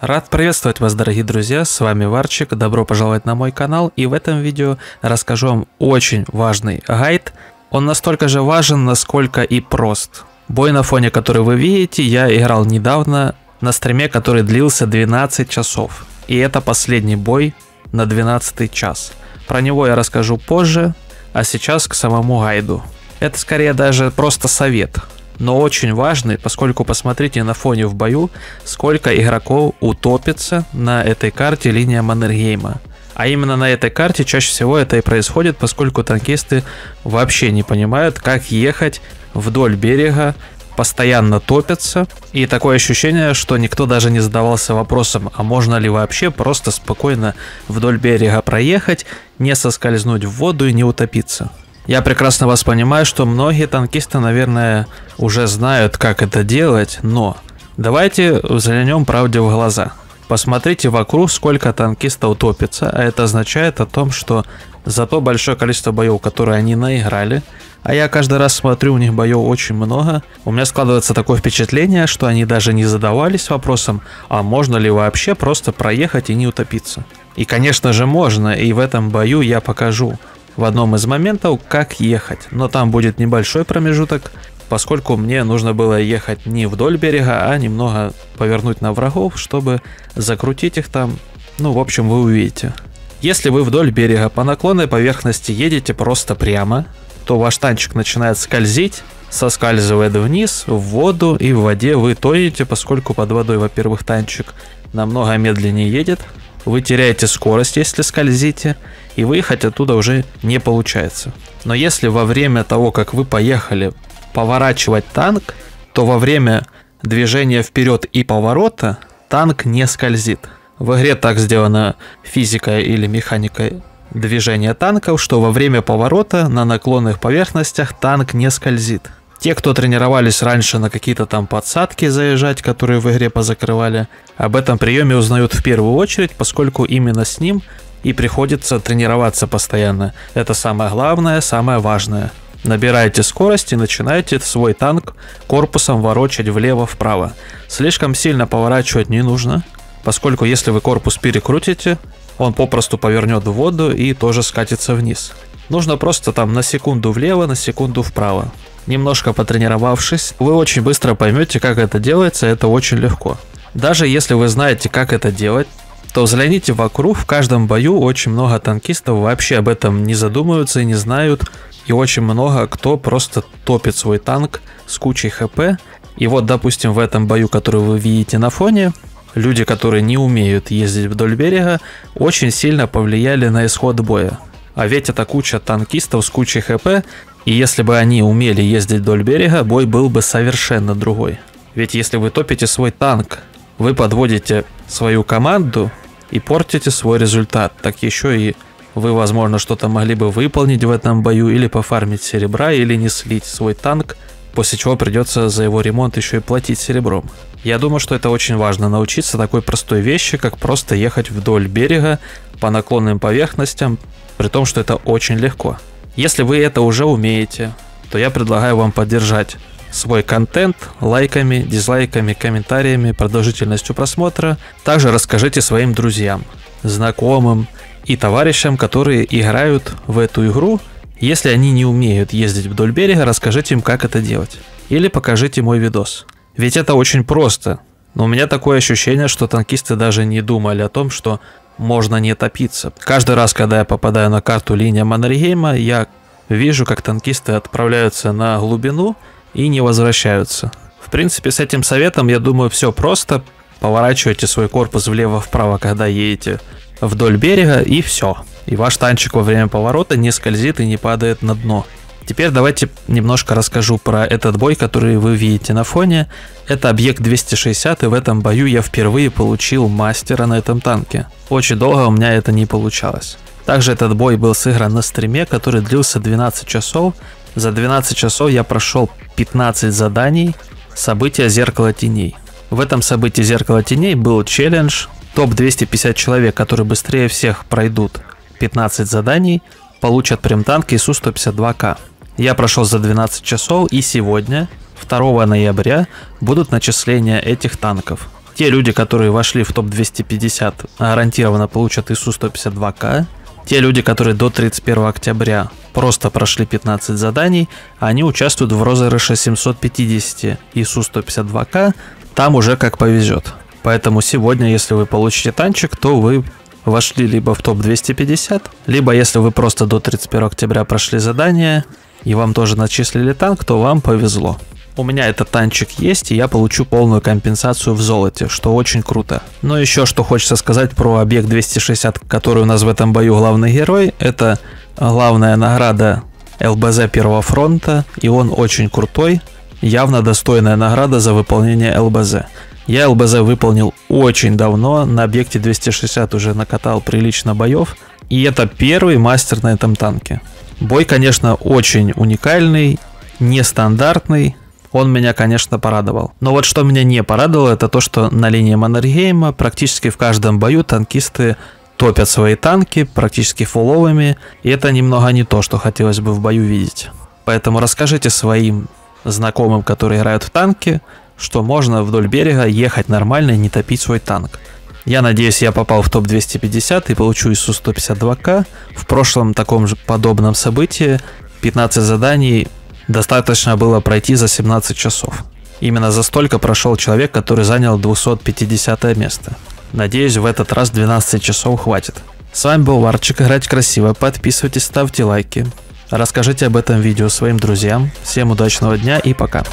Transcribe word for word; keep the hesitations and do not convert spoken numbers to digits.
Рад приветствовать вас, дорогие друзья, с вами Варчик, добро пожаловать на мой канал, и в этом видео расскажу вам очень важный гайд. Он настолько же важен, насколько и прост. Бой на фоне, который вы видите, я играл недавно на стриме, который длился двенадцать часов. И это последний бой на двенадцатый час. Про него я расскажу позже, а сейчас к самому гайду. Это скорее даже просто совет, но очень важный, поскольку посмотрите на фоне в бою, сколько игроков утопится на этой карте Линия Маннергейма. А именно на этой карте чаще всего это и происходит, поскольку танкисты вообще не понимают, как ехать вдоль берега, постоянно топятся. И такое ощущение, что никто даже не задавался вопросом, а можно ли вообще просто спокойно вдоль берега проехать, не соскользнуть в воду и не утопиться. Я прекрасно вас понимаю, что многие танкисты, наверное, уже знают, как это делать, но давайте взглянем правде в глаза. Посмотрите вокруг, сколько танкиста утопится, а это означает о том, что за то большое количество боев, которые они наиграли, а я каждый раз смотрю, у них боев очень много, у меня складывается такое впечатление, что они даже не задавались вопросом, а можно ли вообще просто проехать и не утопиться. И конечно же можно, и в этом бою я покажу в одном из моментов, как ехать, но там будет небольшой промежуток, поскольку мне нужно было ехать не вдоль берега, а немного повернуть на врагов, чтобы закрутить их там, ну в общем вы увидите. Если вы вдоль берега по наклонной поверхности едете просто прямо, то ваш танчик начинает скользить, соскальзывает вниз, в воду, и в воде вы тонете, поскольку под водой, во-первых, танчик намного медленнее едет, вы теряете скорость, если скользите, и выехать оттуда уже не получается. Но если во время того, как вы поехали поворачивать танк, то во время движения вперед и поворота танк не скользит. В игре так сделана физика или механика движения танков, что во время поворота на наклонных поверхностях танк не скользит. Те, кто тренировались раньше на какие-то там подсадки заезжать, которые в игре позакрывали, об этом приеме узнают в первую очередь, поскольку именно с ним и приходится тренироваться постоянно. Это самое главное, самое важное. Набираете скорость и начинаете свой танк корпусом ворочать влево-вправо. Слишком сильно поворачивать не нужно, поскольку если вы корпус перекрутите, он попросту повернет в воду и тоже скатится вниз. Нужно просто там на секунду влево, на секунду вправо. Немножко потренировавшись, вы очень быстро поймете, как это делается, это очень легко. Даже если вы знаете, как это делать, то взгляните вокруг, в каждом бою очень много танкистов вообще об этом не задумываются и не знают, и очень много кто просто топит свой танк с кучей хп. И вот, допустим, в этом бою, который вы видите на фоне, люди, которые не умеют ездить вдоль берега, очень сильно повлияли на исход боя. А ведь это куча танкистов с кучей хп, и если бы они умели ездить вдоль берега, бой был бы совершенно другой. Ведь если вы топите свой танк, вы подводите свою команду и портите свой результат. Так еще и вы, возможно, что-то могли бы выполнить в этом бою, или пофармить серебра, или не слить свой танк, после чего придется за его ремонт еще и платить серебром. Я думаю, что это очень важно, научиться такой простой вещи, как просто ехать вдоль берега по наклонным поверхностям, при том, что это очень легко. Если вы это уже умеете, то я предлагаю вам поддержать свой контент лайками, дизлайками, комментариями, продолжительностью просмотра. Также расскажите своим друзьям, знакомым и товарищам, которые играют в эту игру. Если они не умеют ездить вдоль берега, расскажите им, как это делать. Или покажите мой видос. Ведь это очень просто. Но у меня такое ощущение, что танкисты даже не думали о том, что можно не топиться. Каждый раз, когда я попадаю на карту Линия Маннергейма, я вижу, как танкисты отправляются на глубину и не возвращаются. В принципе, с этим советом, я думаю, все просто. Поворачивайте свой корпус влево-вправо, когда едете вдоль берега, и все. И ваш танчик во время поворота не скользит и не падает на дно. Теперь давайте немножко расскажу про этот бой, который вы видите на фоне. Это объект двести шестьдесят, и в этом бою я впервые получил мастера на этом танке. Очень долго у меня это не получалось. Также этот бой был сыгран на стриме, который длился двенадцать часов. За двенадцать часов я прошел пятнадцать заданий события «Зеркало теней». В этом событии «Зеркало теней» был челлендж. Топ двести пятьдесят человек, которые быстрее всех пройдут пятнадцать заданий, получат прем-танк И С У сто пятьдесят два К. Я прошел за двенадцать часов, и сегодня, второго ноября, будут начисления этих танков. Те люди, которые вошли в топ двести пятьдесят, гарантированно получат ИСУ сто пятьдесят два К. Те люди, которые до тридцать первого октября просто прошли пятнадцать заданий, они участвуют в розыгрыше семьсот пятьдесят ИСУ сто пятьдесят два К, там уже как повезет. Поэтому сегодня, если вы получите танчик, то вы вошли либо в топ двести пятьдесят, либо если вы просто до тридцать первого октября прошли задание и вам тоже начислили танк, то вам повезло. У меня этот танчик есть, и я получу полную компенсацию в золоте, что очень круто. Но еще что хочется сказать про объект двести шестьдесят, который у нас в этом бою главный герой. Это главная награда ЛБЗ Первого фронта, и он очень крутой, явно достойная награда за выполнение ЛБЗ. Я ЛБЗ выполнил очень давно, на объекте двести шестьдесят уже накатал прилично боев, и это первый мастер на этом танке. Бой, конечно, очень уникальный, нестандартный. Он меня, конечно, порадовал. Но вот что меня не порадовало, это то, что на линии Маннергейма практически в каждом бою танкисты топят свои танки, практически фуловыми, и это немного не то, что хотелось бы в бою видеть. Поэтому расскажите своим знакомым, которые играют в танки, что можно вдоль берега ехать нормально и не топить свой танк. Я надеюсь, я попал в топ двести пятьдесят и получу ИСУ сто пятьдесят два К. В прошлом таком же подобном событии пятнадцать заданий достаточно было пройти за семнадцать часов. Именно за столько прошел человек, который занял двухсот пятидесятое место. Надеюсь, в этот раз двенадцати часов хватит. С вами был Варчик, играть красиво, подписывайтесь, ставьте лайки. Расскажите об этом видео своим друзьям. Всем удачного дня и пока.